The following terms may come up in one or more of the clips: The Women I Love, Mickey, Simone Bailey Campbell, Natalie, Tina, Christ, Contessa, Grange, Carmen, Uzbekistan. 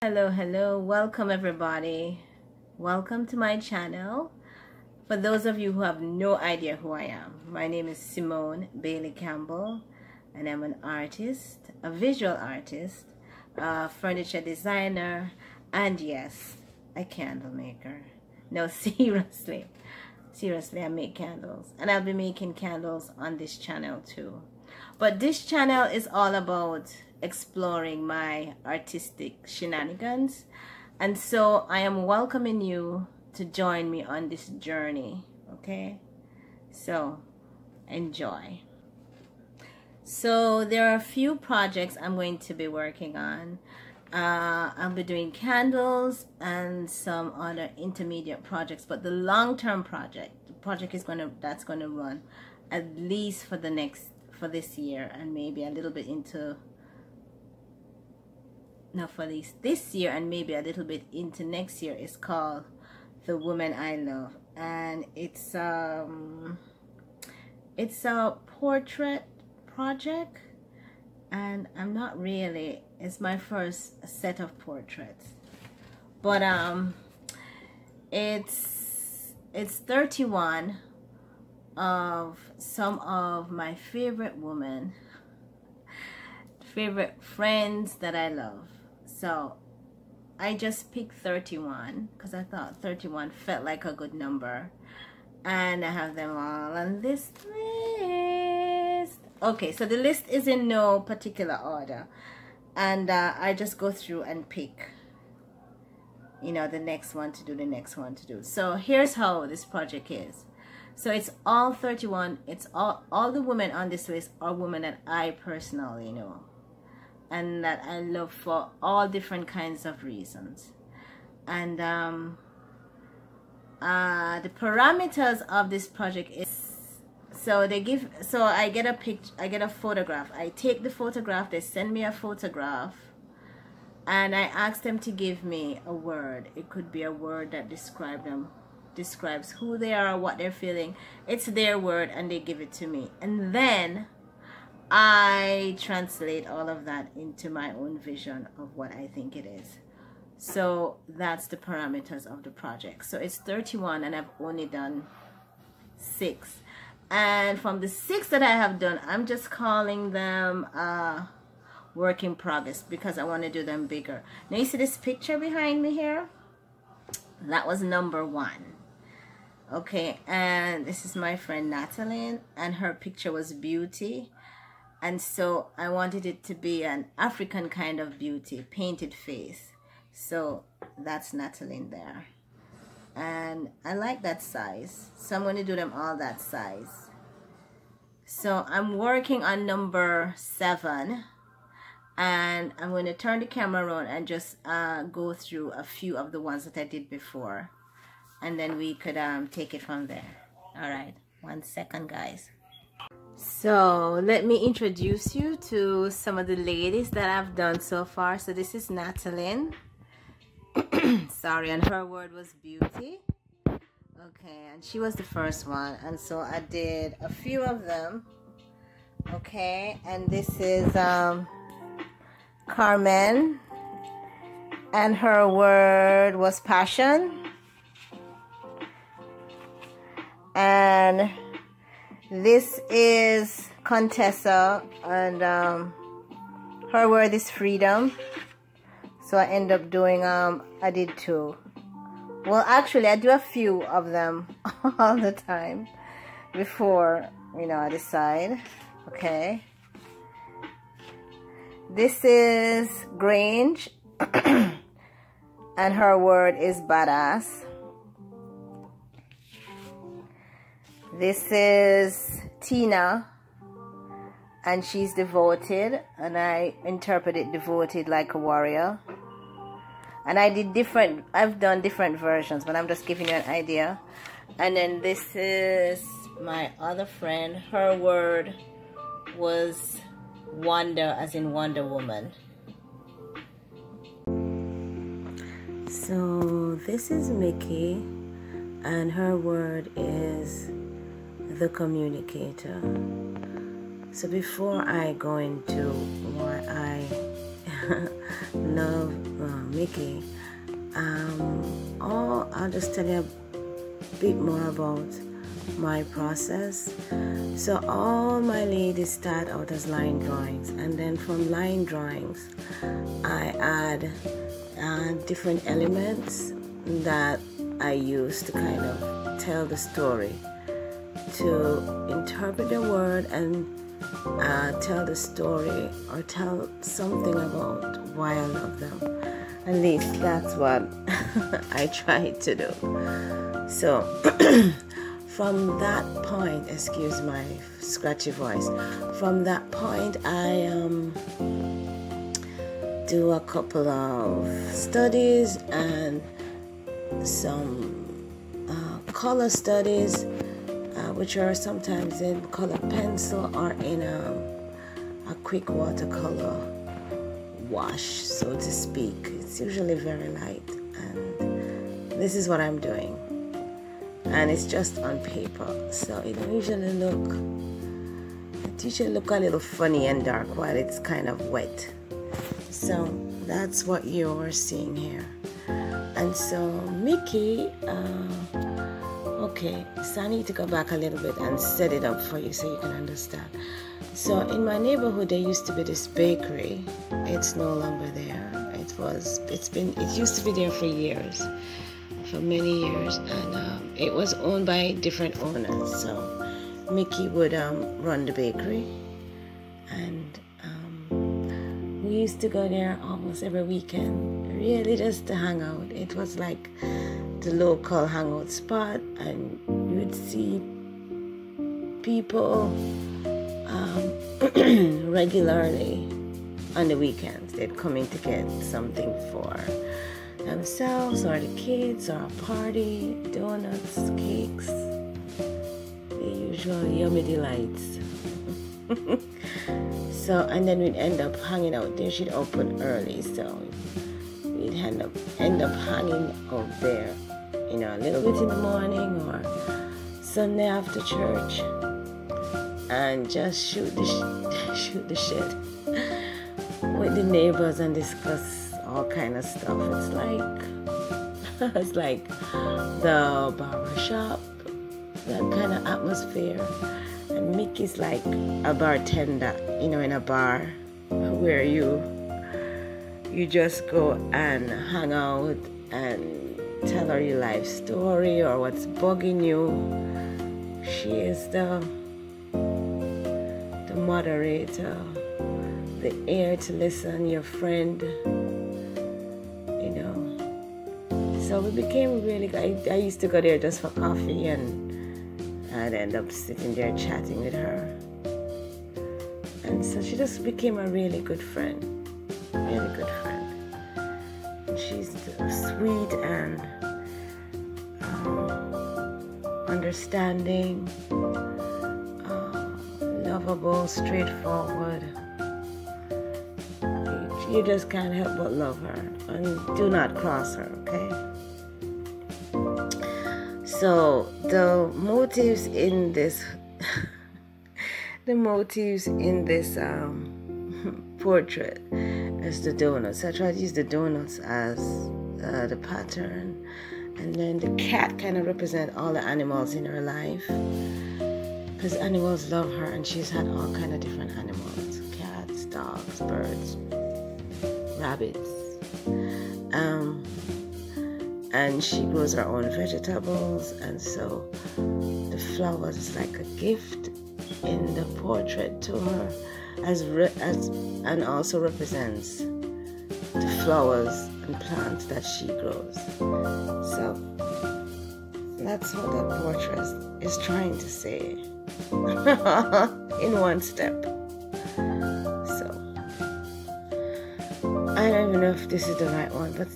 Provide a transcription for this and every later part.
Hello, welcome everybody, welcome to my channel. For those of you who have no idea who I am, my name is Simone Bailey Campbell and I'm an artist, a visual artist, a furniture designer, and yes, a candle maker. No, seriously, I make candles, and I'll be making candles on this channel too. But this channel is all about exploring my artistic shenanigans, and so I am welcoming you to join me on this journey. Okay, so enjoy. So there are a few projects I'm going to be working on. I'll be doing candles and some other intermediate projects, but the long-term project is going to run at least for the next, for this year, and maybe a little bit into, no, for this year and maybe a little bit into next year, is called The Women I Love, and it's a portrait project, and I'm not really, it's my first set of portraits, but it's 31 of some of my favorite women, favorite friends that I love. So I just picked 31 because I thought 31 felt like a good number, and I have them all on this list. Okay, so the list is in no particular order, and I just go through and pick, you know, the next one to do, the next one to do. So here's how this project is. So it's all 31, it's all the women on this list are women that I personally know and that I love for all different kinds of reasons. And the parameters of this project is, so they give, so I get a picture, I get a photograph, I take the photograph, they send me a photograph, and I ask them to give me a word. It could be a word that describes them, describes who they are, what they're feeling. It's their word and they give it to me, and then I translate all of that into my own vision of what I think it is. So that's the parameters of the project. So it's 31 and I've only done 6, and from the 6 that I have done, I'm just calling them work in progress because I want to do them bigger. Now you see this picture behind me here, that was number 1. Okay, and this is my friend Natalie, and her picture was beauty, and so I wanted it to be an African kind of beauty, painted face. So that's Natalie there, and I like that size, so I'm going to do them all that size. So I'm working on number 7, and I'm going to turn the camera around and just go through a few of the ones that I did before, and then we could take it from there. All right, one second guys. So let me introduce you to some of the ladies that I've done so far. So this is Natalie sorry, and her word was beauty. Okay, and she was the first one, and so I did a few of them. Okay, and this is Carmen, and her word was passion. And this is Contessa, and her word is freedom. So I end up doing, I did 2. Well, actually I do a few of them all the time before, you know, I decide. Okay, this is Grange and her word is badass. This is Tina, and she's devoted, and I interpreted devoted like a warrior. And I did different, I've done different versions, but I'm just giving you an idea. And then this is my other friend, her word was wonder, as in Wonder Woman. So this is Mickey, and her word is the communicator. So before I go into what I love Mickey. I'll just tell you a bit more about my process. So all my ladies start out as line drawings, and then from line drawings I add different elements that I use to kind of tell the story, to interpret the word and tell the story or tell something about why I love them. At least that's what I try to do. So from that point, excuse my scratchy voice, from that point I do a couple of studies and some color studies, which are sometimes in color pencil or in a quick watercolor wash, so to speak. It's usually very light, and this is what I'm doing, and it's just on paper, so it usually look a little funny and dark while it's kind of wet. So that's what you're seeing here. And so Mickey, okay, so I need to go back a little bit and set it up for you so you can understand. So in my neighborhood there used to be this bakery. It's no longer there. It used to be there for years, for many years, and it was owned by different owners. So Mickey would run the bakery, and we used to go there almost every weekend, really just to hang out. It was like the local hangout spot, and you'd see people regularly on the weekends. They'd come in to get something for themselves or the kids, or a party, donuts, cakes, the usual yummy delights. So, and then we'd end up hanging out there. She'd open early, so we'd end up hanging out there, you know, a little bit in the morning or Sunday after church, and just shoot the shit with the neighbors and discuss all kind of stuff. It's like it's like the barber shop, that kind of atmosphere. And Mickey's like a bartender, you know, in a bar where you just go and hang out and tell her your life story or what's bugging you. She is the moderator, the ear to listen, your friend, you know. So we became really good. I used to go there just for coffee, and I'd end up sitting there chatting with her. And so she just became a really good friend. Really good friend. She's sweet and understanding, lovable, straightforward. You just can't help but love her, and do not cross her, okay? So the motives in this portrait is the donuts. I try to use the donuts as the pattern, and then the cat kind of represent all the animals in her life, because animals love her, and she's had all kind of different animals: cats, dogs, birds, rabbits, and she grows her own vegetables. And so the flowers is like a gift in the portrait to her, and also represents the flowers and plants that she grows. So that's what that portrait is trying to say in one step. So I don't even know if this is the right one, but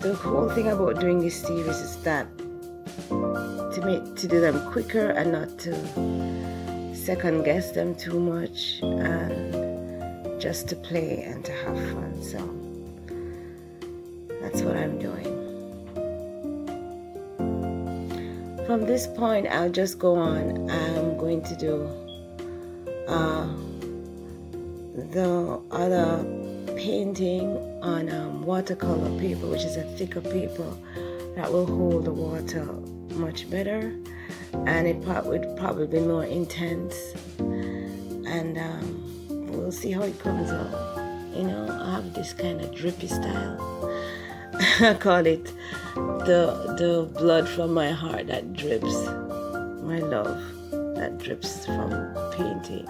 the whole thing about doing this series is that to do them quicker and not to second guess them too much, and just to play and to have fun. So that's what I'm doing. From this point I'll just go on. I'm going to do the other painting on watercolor paper, which is a thicker paper that will hold the water much better, and it would probably be more intense. And we'll see how it comes out. You know, I have this kind of drippy style. I call it the blood from my heart that drips, my love that drips from painting.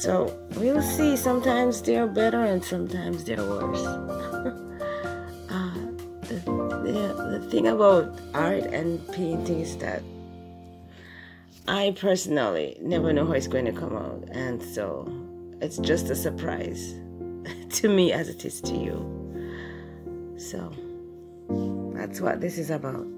So we'll see. Sometimes they're better and sometimes they're worse. The thing about art and painting is that I personally never know how it's going to come out, and so it's just a surprise to me as it is to you. So that's what this is about.